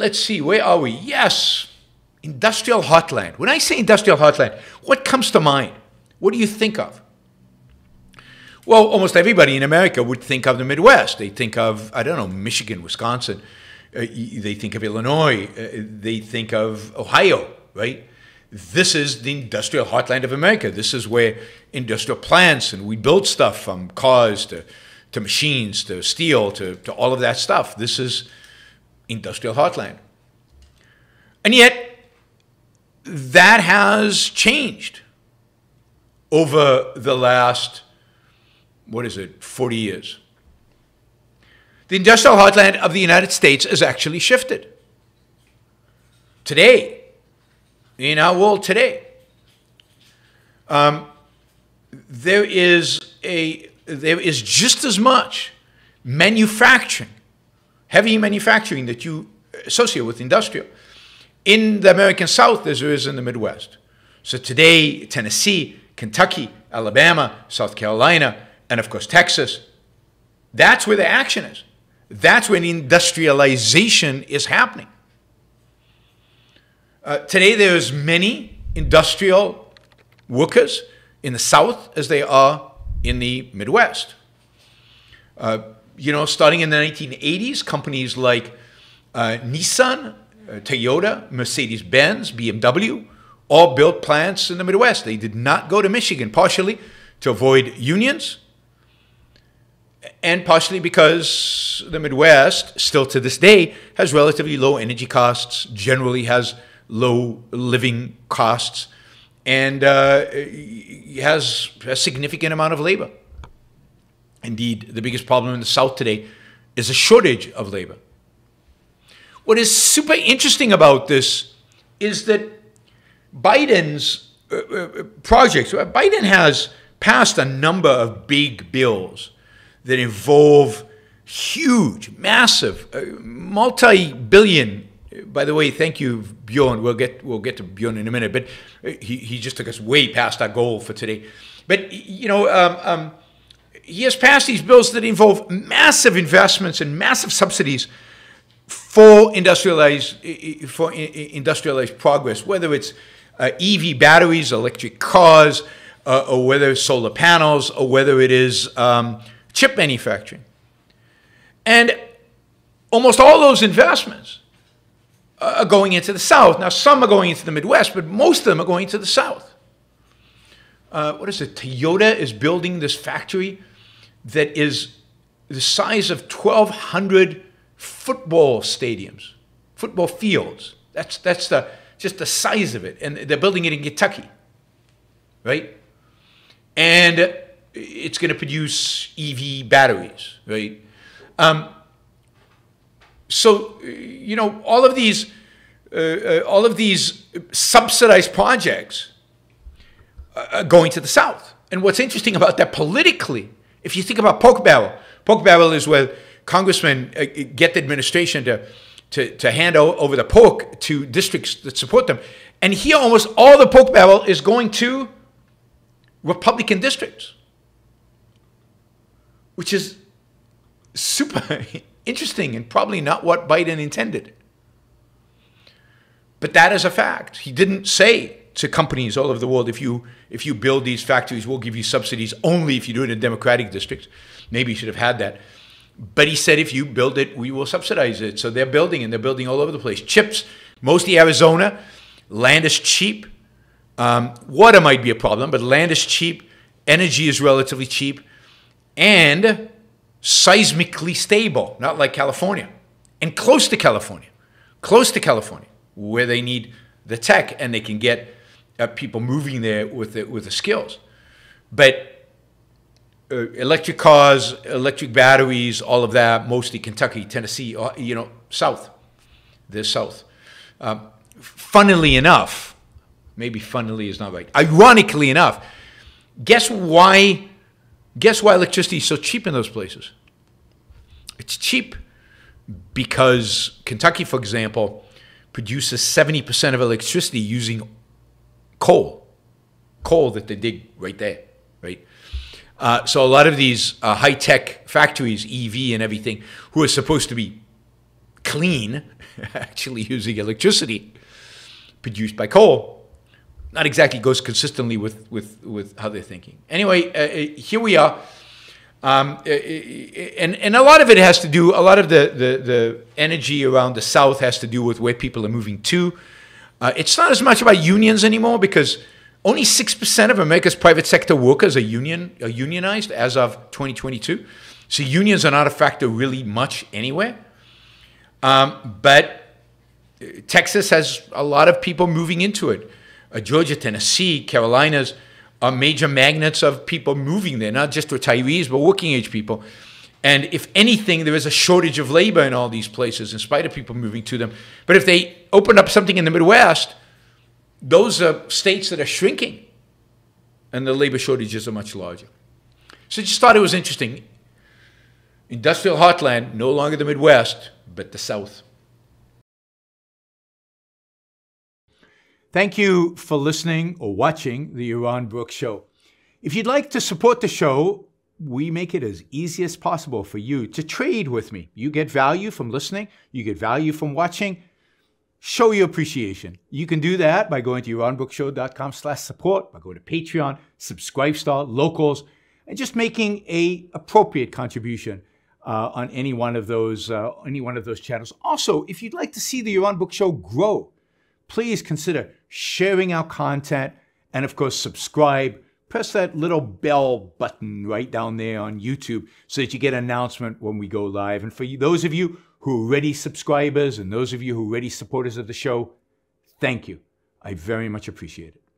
Let's see, where are we? Yes, industrial heartland. When I say industrial heartland, what comes to mind? What do you think of? Well, almost everybody in America would think of the Midwest. They think of, I don't know, Michigan, Wisconsin. They think of Illinois. They think of Ohio, right? This is the industrial heartland of America. This is where industrial plants, and we build stuff from cars to machines to steel to all of that stuff. This is industrial heartland. And yet, that has changed over the last, what is it, 40 years. The industrial heartland of the United States has actually shifted. Today, in our world today, there is just as much manufacturing, heavy manufacturing that you associate with industrial in the American South as there is in the Midwest. So today, Tennessee, Kentucky, Alabama, South Carolina, and of course Texas, that's where the action is. That's when industrialization is happening. Today there is many industrial workers in the South as they are in the Midwest. You know, starting in the 1980s, companies like Nissan, Toyota, Mercedes-Benz, BMW, all built plants in the Midwest. They did not go to Michigan, partially to avoid unions, and partially because the Midwest, still to this day, has relatively low energy costs, generally has low living costs, and has a significant amount of labor. Indeed, the biggest problem in the South today is a shortage of labor. What is super interesting about this is that Biden's projects, Biden has passed a number of big bills that involve huge, massive, multi-billion. By the way, thank you, Bjorn. We'll get to Bjorn in a minute, but he just took us way past our goal for today. But you know, he has passed these bills that involve massive investments and massive subsidies for industrialized progress, whether it's EV batteries, electric cars, or whether it's solar panels, or whether it is chip manufacturing. And almost all those investments are going into the South. Now, some are going into the Midwest, but most of them are going to the South. What is it? Toyota is building this factory that is the size of 1,200 football stadiums, football fields. That's just the size of it. And they're building it in Kentucky, right? And it's going to produce EV batteries, right? So, you know, all of these subsidized projects are going to the South. And what's interesting about that politically, if you think about pork barrel is where congressmen get the administration to hand over the pork to districts that support them. And here almost all the pork barrel is going to Republican districts, which is super interesting and probably not what Biden intended. But that is a fact. He didn't say to companies all over the world, if you build these factories, we'll give you subsidies only if you do it in Democratic districts. Maybe you should have had that. But he said, if you build it, we will subsidize it. So they're building, and they're building all over the place. Chips, mostly Arizona. Land is cheap. Water might be a problem, but land is cheap. Energy is relatively cheap. And seismically stable, not like California, and close to California, where they need the tech and they can get people moving there with the skills. But electric cars, electric batteries, all of that, mostly Kentucky, Tennessee, you know, South, the South. Funnily enough, maybe funnily is not right, ironically enough, guess why electricity is so cheap in those places? It's cheap because Kentucky, for example, produces 70% of electricity using coal that they dig right there, right? So a lot of these high-tech factories, EV and everything, who are supposed to be clean actually using electricity produced by coal. Not exactly goes consistently with how they're thinking. Anyway, here we are. And a lot of it has to do, a lot of the energy around the South has to do with where people are moving to. It's not as much about unions anymore because only 6% of America's private sector workers are unionized as of 2022. So unions are not a factor really much anywhere. But Texas has a lot of people moving into it. Georgia, Tennessee, Carolinas are major magnets of people moving there, not just retirees, but working age people. And if anything, there is a shortage of labor in all these places in spite of people moving to them. But if they open up something in the Midwest, those are states that are shrinking and the labor shortages are much larger. So I just thought it was interesting. Industrial heartland, no longer the Midwest, but the South. Thank you for listening or watching The Yaron Brook Show. If you'd like to support the show, we make it as easy as possible for you to trade with me. You get value from listening. You get value from watching. Show your appreciation. You can do that by going to yaronbrookshow.com/support, by going to Patreon, Subscribestar, Locals, and just making an appropriate contribution on any one of those channels. Also, if you'd like to see The Yaron Brook Show grow, please consider sharing our content and, of course, subscribe. Press that little bell button right down there on YouTube so that you get an announcement when we go live. And for you, those of you who are already subscribers and those of you who are already supporters of the show, thank you. I very much appreciate it.